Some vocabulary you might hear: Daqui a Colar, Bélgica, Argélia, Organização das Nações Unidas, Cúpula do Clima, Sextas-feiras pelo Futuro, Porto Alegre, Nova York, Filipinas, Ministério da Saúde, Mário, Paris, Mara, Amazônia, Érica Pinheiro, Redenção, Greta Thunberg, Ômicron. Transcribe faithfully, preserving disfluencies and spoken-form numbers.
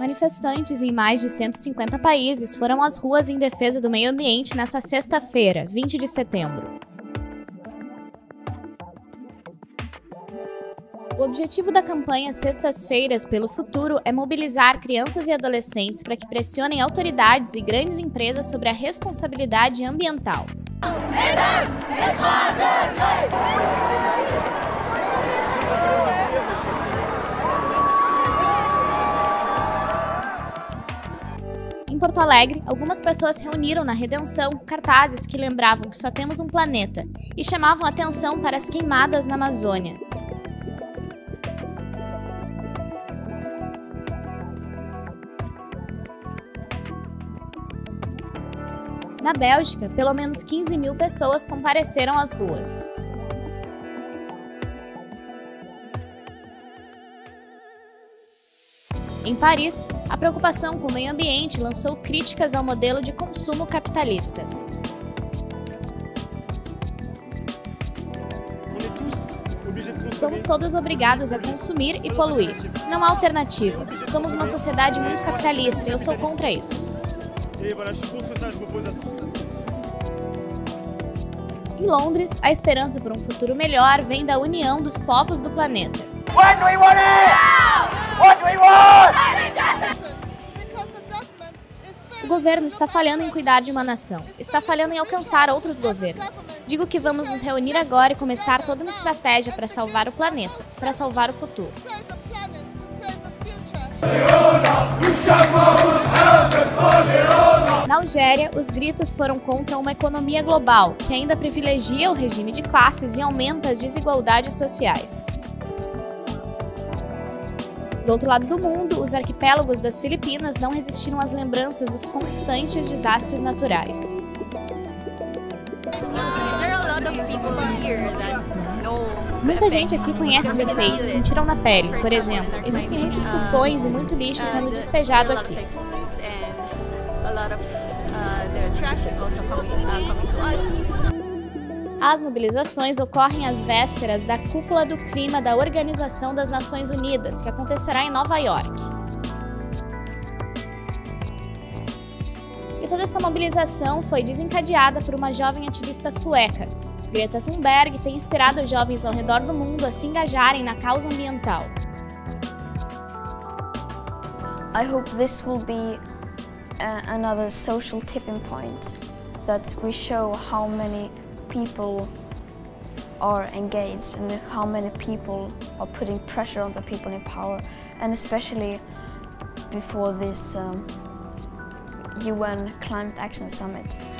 Manifestantes em mais de cento e cinquenta países foram às ruas em defesa do meio ambiente nesta sexta-feira, vinte de setembro. O objetivo da campanha Sextas-feiras pelo Futuro é mobilizar crianças e adolescentes para que pressionem autoridades e grandes empresas sobre a responsabilidade ambiental. Em Porto Alegre, algumas pessoas reuniram na Redenção cartazes que lembravam que só temos um planeta e chamavam atenção para as queimadas na Amazônia. Na Bélgica, pelo menos quinze mil pessoas compareceram às ruas. Em Paris, a preocupação com o meio ambiente lançou críticas ao modelo de consumo capitalista. Somos todos obrigados a consumir e poluir. Não há alternativa. Somos uma sociedade muito capitalista e eu sou contra isso. Em Londres, a esperança por um futuro melhor vem da união dos povos do planeta. What do we want? What do we want? O governo está falhando em cuidar de uma nação, está falhando em alcançar outros governos. Digo que vamos nos reunir agora e começar toda uma estratégia para salvar o planeta, para salvar o futuro. Na Argélia, os gritos foram contra uma economia global, que ainda privilegia o regime de classes e aumenta as desigualdades sociais. Do outro lado do mundo, os arquipélagos das Filipinas não resistiram às lembranças dos constantes desastres naturais. Muita gente aqui conhece os efeitos, sentiram na pele, por exemplo. Existem muitos tufões e muito lixo sendo despejado aqui. As mobilizações ocorrem às vésperas da Cúpula do Clima da Organização das Nações Unidas, que acontecerá em Nova York. E toda essa mobilização foi desencadeada por uma jovem ativista sueca. Greta Thunberg tem inspirado jovens ao redor do mundo a se engajarem na causa ambiental. I hope this will be another social tipping point that we show how many people are engaged and how many people are putting pressure on the people in power, and especially before this um, U N Climate Action Summit.